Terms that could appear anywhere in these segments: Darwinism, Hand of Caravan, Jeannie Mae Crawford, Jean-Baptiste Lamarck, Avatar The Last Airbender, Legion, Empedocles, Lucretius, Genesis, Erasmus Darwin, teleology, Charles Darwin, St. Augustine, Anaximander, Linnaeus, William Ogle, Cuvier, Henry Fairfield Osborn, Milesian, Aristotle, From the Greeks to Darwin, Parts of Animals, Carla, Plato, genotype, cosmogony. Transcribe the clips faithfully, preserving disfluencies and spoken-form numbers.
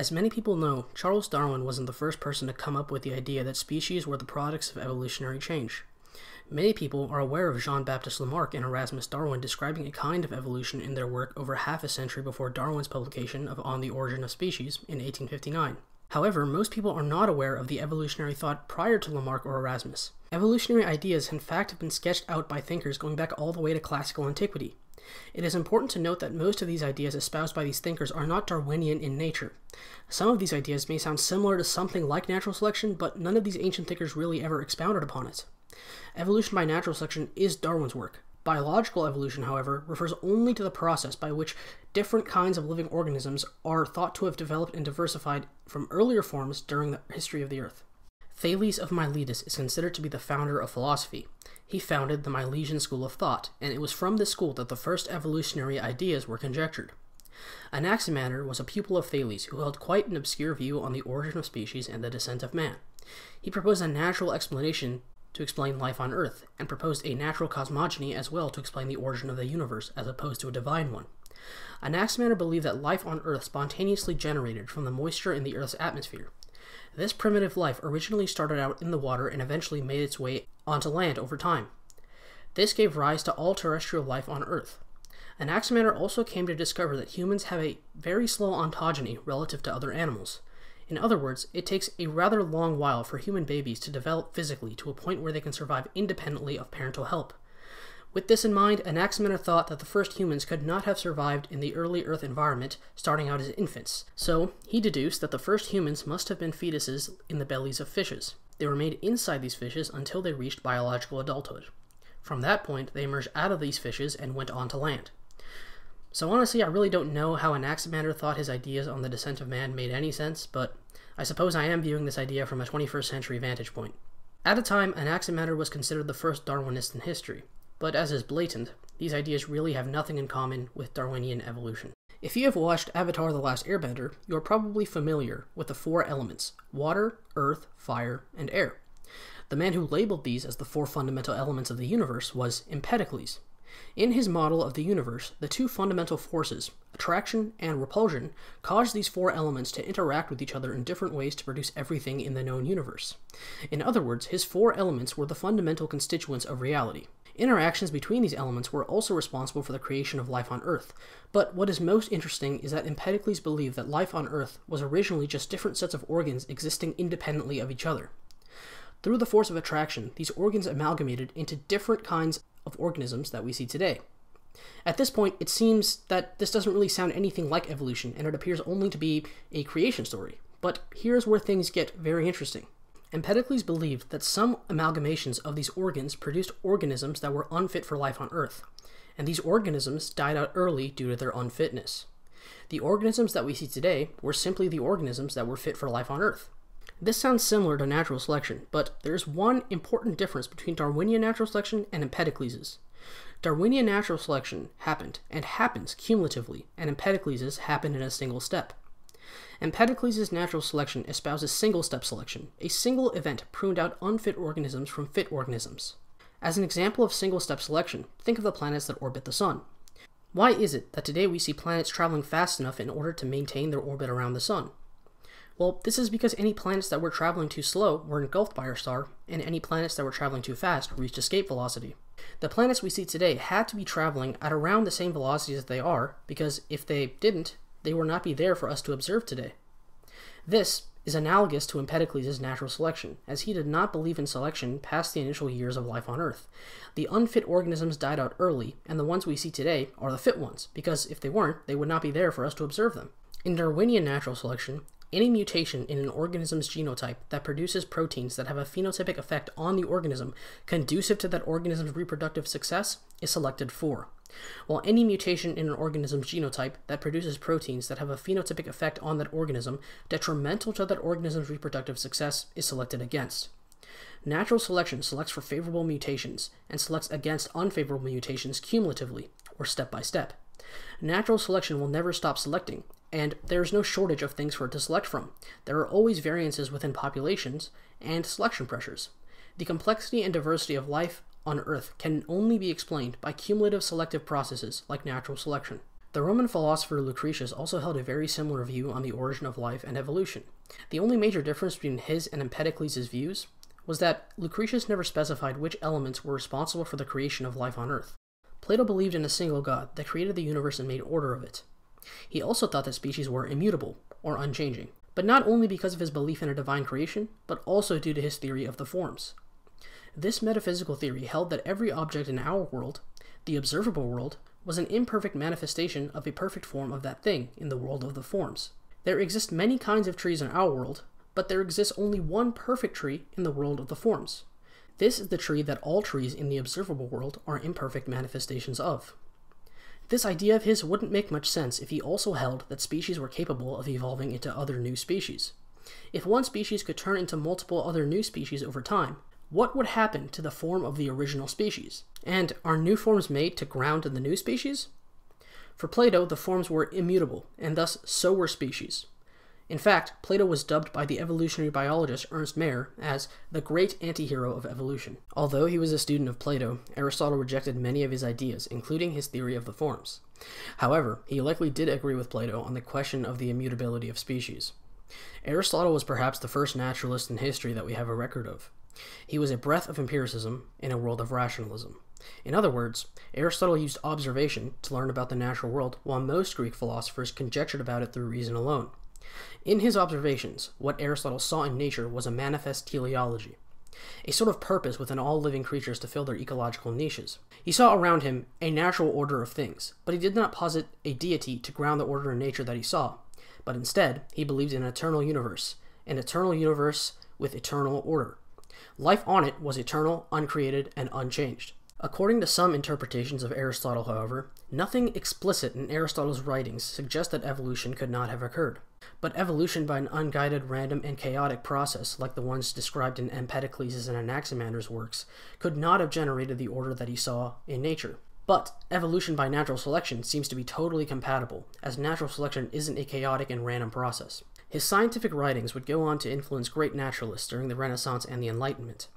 As many people know, Charles Darwin wasn't the first person to come up with the idea that species were the products of evolutionary change. Many people are aware of Jean-Baptiste Lamarck and Erasmus Darwin describing a kind of evolution in their work over half a century before Darwin's publication of On the Origin of Species in eighteen fifty-nine. However, most people are not aware of the evolutionary thought prior to Lamarck or Erasmus. Evolutionary ideas, in fact, have been sketched out by thinkers going back all the way to classical antiquity. It is important to note that most of these ideas espoused by these thinkers are not Darwinian in nature. Some of these ideas may sound similar to something like natural selection, but none of these ancient thinkers really ever expounded upon it. Evolution by natural selection is Darwin's work. Biological evolution, however, refers only to the process by which different kinds of living organisms are thought to have developed and diversified from earlier forms during the history of the Earth. Thales of Miletus is considered to be the founder of philosophy. He founded the Milesian school of thought, and it was from this school that the first evolutionary ideas were conjectured. Anaximander was a pupil of Thales who held quite an obscure view on the origin of species and the descent of man. He proposed a natural explanation to explain life on Earth, and proposed a natural cosmogony as well to explain the origin of the universe, as opposed to a divine one. Anaximander believed that life on Earth spontaneously generated from the moisture in the Earth's atmosphere. This primitive life originally started out in the water and eventually made its way onto land over time. This gave rise to all terrestrial life on Earth. Anaximander also came to discover that humans have a very slow ontogeny relative to other animals. In other words, it takes a rather long while for human babies to develop physically to a point where they can survive independently of parental help. With this in mind, Anaximander thought that the first humans could not have survived in the early Earth environment, starting out as infants. So, he deduced that the first humans must have been fetuses in the bellies of fishes. They remained inside these fishes until they reached biological adulthood. From that point, they emerged out of these fishes and went on to land. So honestly, I really don't know how Anaximander thought his ideas on the descent of man made any sense, but I suppose I am viewing this idea from a twenty-first century vantage point. At a time, Anaximander was considered the first Darwinist in history, but as is blatant, these ideas really have nothing in common with Darwinian evolution. If you have watched Avatar The Last Airbender, you are probably familiar with the four elements: water, earth, fire, and air. The man who labeled these as the four fundamental elements of the universe was Empedocles. In his model of the universe, the two fundamental forces, attraction and repulsion, cause these four elements to interact with each other in different ways to produce everything in the known universe. In other words, his four elements were the fundamental constituents of reality. Interactions between these elements were also responsible for the creation of life on Earth, but what is most interesting is that Empedocles believed that life on Earth was originally just different sets of organs existing independently of each other. Through the force of attraction, these organs amalgamated into different kinds of organisms that we see today. At this point, it seems that this doesn't really sound anything like evolution, and it appears only to be a creation story. But here's where things get very interesting. Empedocles believed that some amalgamations of these organs produced organisms that were unfit for life on Earth, and these organisms died out early due to their unfitness. The organisms that we see today were simply the organisms that were fit for life on Earth. This sounds similar to natural selection, but there is one important difference between Darwinian natural selection and Empedocles's. Darwinian natural selection happened, and happens cumulatively, and Empedocles's happened in a single step. Empedocles's natural selection espouses single-step selection. A single event pruned out unfit organisms from fit organisms. As an example of single-step selection, think of the planets that orbit the Sun. Why is it that today we see planets traveling fast enough in order to maintain their orbit around the Sun? Well, this is because any planets that were traveling too slow were engulfed by our star, and any planets that were traveling too fast reached escape velocity. The planets we see today had to be traveling at around the same velocity as they are, because if they didn't, they would not be there for us to observe today. This is analogous to Empedocles' natural selection, as he did not believe in selection past the initial years of life on Earth. The unfit organisms died out early, and the ones we see today are the fit ones, because if they weren't, they would not be there for us to observe them. In Darwinian natural selection, any mutation in an organism's genotype that produces proteins that have a phenotypic effect on the organism conducive to that organism's reproductive success is selected for, while any mutation in an organism's genotype that produces proteins that have a phenotypic effect on that organism detrimental to that organism's reproductive success is selected against. Natural selection selects for favorable mutations and selects against unfavorable mutations cumulatively, or step by step. Natural selection will never stop selecting, and there is no shortage of things for it to select from. There are always variances within populations and selection pressures. The complexity and diversity of life on Earth can only be explained by cumulative selective processes like natural selection. The Roman philosopher Lucretius also held a very similar view on the origin of life and evolution. The only major difference between his and Empedocles' views was that Lucretius never specified which elements were responsible for the creation of life on Earth. Plato believed in a single God that created the universe and made order of it. He also thought that species were immutable, or unchanging, but not only because of his belief in a divine creation, but also due to his theory of the forms. This metaphysical theory held that every object in our world, the observable world, was an imperfect manifestation of a perfect form of that thing in the world of the forms. There exist many kinds of trees in our world, but there exists only one perfect tree in the world of the forms. This is the tree that all trees in the observable world are imperfect manifestations of. This idea of his wouldn't make much sense if he also held that species were capable of evolving into other new species. If one species could turn into multiple other new species over time, what would happen to the form of the original species? And are new forms made to ground the new species? For Plato, the forms were immutable, and thus so were species. In fact, Plato was dubbed by the evolutionary biologist Ernst Mayr as the great antihero of evolution. Although he was a student of Plato, Aristotle rejected many of his ideas, including his theory of the forms. However, he likely did agree with Plato on the question of the immutability of species. Aristotle was perhaps the first naturalist in history that we have a record of. He was a breath of empiricism in a world of rationalism. In other words, Aristotle used observation to learn about the natural world, while most Greek philosophers conjectured about it through reason alone. In his observations, what Aristotle saw in nature was a manifest teleology, a sort of purpose within all living creatures to fill their ecological niches. He saw around him a natural order of things, but he did not posit a deity to ground the order in nature that he saw, but instead, he believed in an eternal universe, an eternal universe with eternal order. Life on it was eternal, uncreated, and unchanged. According to some interpretations of Aristotle, however, nothing explicit in Aristotle's writings suggests that evolution could not have occurred. But evolution by an unguided, random, and chaotic process, like the ones described in Empedocles' and Anaximander's works, could not have generated the order that he saw in nature. But evolution by natural selection seems to be totally compatible, as natural selection isn't a chaotic and random process. His scientific writings would go on to influence great naturalists during the Renaissance and the Enlightenment.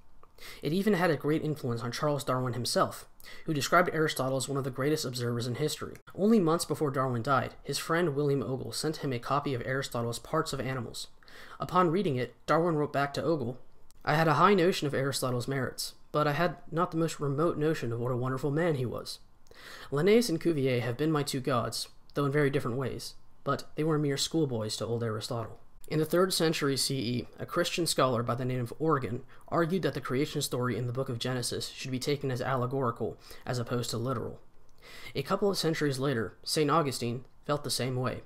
It even had a great influence on Charles Darwin himself, who described Aristotle as one of the greatest observers in history. Only months before Darwin died, his friend William Ogle sent him a copy of Aristotle's Parts of Animals. Upon reading it, Darwin wrote back to Ogle, "I had a high notion of Aristotle's merits, but I had not the most remote notion of what a wonderful man he was. Linnaeus and Cuvier have been my two gods, though in very different ways, but they were mere schoolboys to old Aristotle." In the third century C E, a Christian scholar by the name of Origen argued that the creation story in the book of Genesis should be taken as allegorical as opposed to literal. A couple of centuries later, Saint Augustine felt the same way.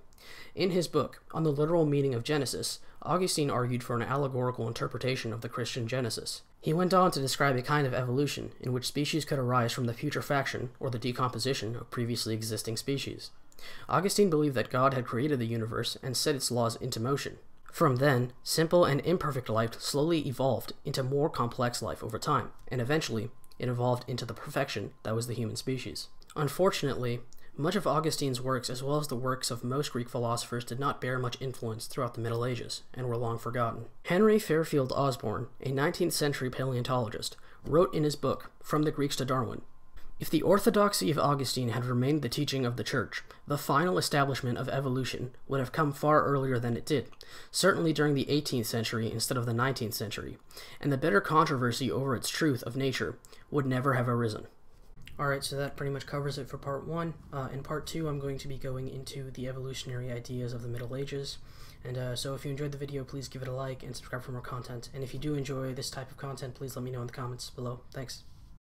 In his book, On the Literal Meaning of Genesis, Augustine argued for an allegorical interpretation of the Christian Genesis. He went on to describe a kind of evolution in which species could arise from the putrefaction or the decomposition of previously existing species. Augustine believed that God had created the universe and set its laws into motion. From then, simple and imperfect life slowly evolved into more complex life over time, and eventually, it evolved into the perfection that was the human species. Unfortunately, much of Augustine's works, as well as the works of most Greek philosophers, did not bear much influence throughout the Middle Ages, and were long forgotten. Henry Fairfield Osborn, a nineteenth century paleontologist, wrote in his book, From the Greeks to Darwin, "If the orthodoxy of Augustine had remained the teaching of the Church, the final establishment of evolution would have come far earlier than it did, certainly during the eighteenth century instead of the nineteenth century, and the bitter controversy over its truth of nature would never have arisen." Alright, so that pretty much covers it for part one. Uh, in part two, I'm going to be going into the evolutionary ideas of the Middle Ages. And uh, so if you enjoyed the video, please give it a like and subscribe for more content. And if you do enjoy this type of content, please let me know in the comments below. Thanks.